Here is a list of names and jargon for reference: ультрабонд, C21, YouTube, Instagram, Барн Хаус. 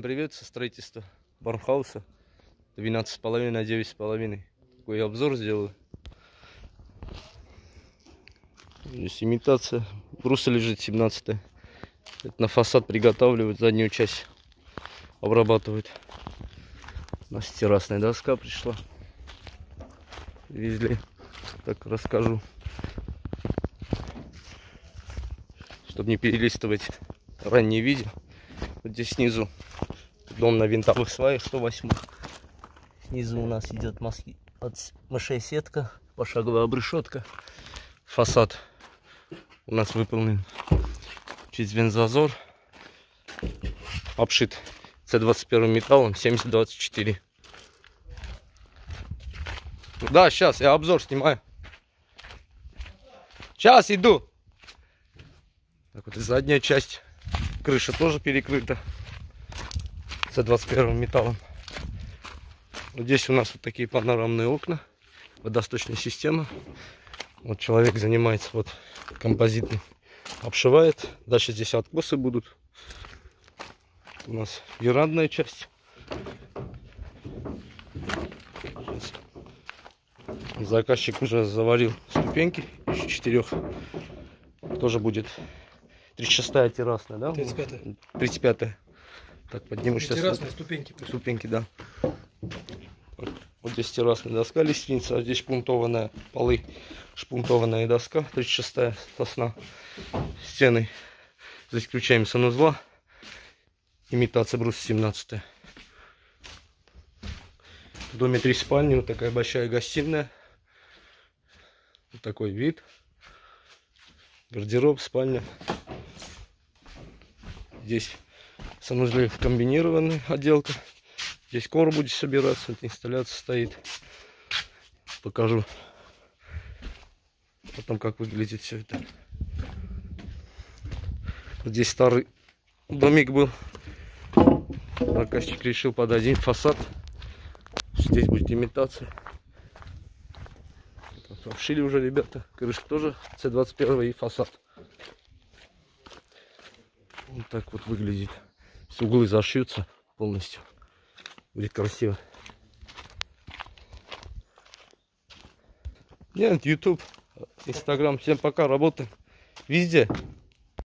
Привет, со строительства Барн Хауса 12,5 на 9,5. Такой обзор сделаю. Здесь имитация. Бруса лежит 17. Это на фасад приготавливают, заднюю часть обрабатывают. У нас террасная доска пришла. Везли. Так расскажу, чтобы не перелистывать ранние видео. Вот здесь снизу дом на винтовых сваях 108. Снизу у нас идет мышей сетка, пошаговая обрешетка. Фасад у нас выполнен через вензазор, обшит C21 металлом 7024. Да, сейчас я обзор снимаю. Сейчас иду. Так вот и задняя часть. Крыша тоже перекрыта C21 металлом. Вот здесь у нас вот такие панорамные окна. Водосточная система. Вот человек занимается вот композитным. Обшивает. Дальше здесь откосы будут. У нас верандная часть. Сейчас. Заказчик уже заварил ступеньки из 4. Тоже будет 36-я террасная, да? 35-я. 35-я. Так, подниму сейчас. Террасные ступеньки. Ступеньки, да. Вот здесь террасная доска, лестница, а здесь шпунтованная, полы, шпунтованная доска, 36-я сосна. Стены за исключением санузла. Имитация бруса 17-я. В доме 3 спальни, вот такая большая гостиная. Вот такой вид. Гардероб, спальня. Здесь санузлы комбинированная отделка. Здесь короб будет собираться, вот инсталляция стоит. Покажу потом, как выглядит все это. Вот здесь старый домик был. Заказчик решил под один фасад. Здесь будет имитация. Обшили уже ребята. Крыша тоже C21 и фасад. Вот так вот выглядит. С углы зашьются полностью. Будет красиво. Нет, YouTube, Instagram. Всем пока, работаем везде.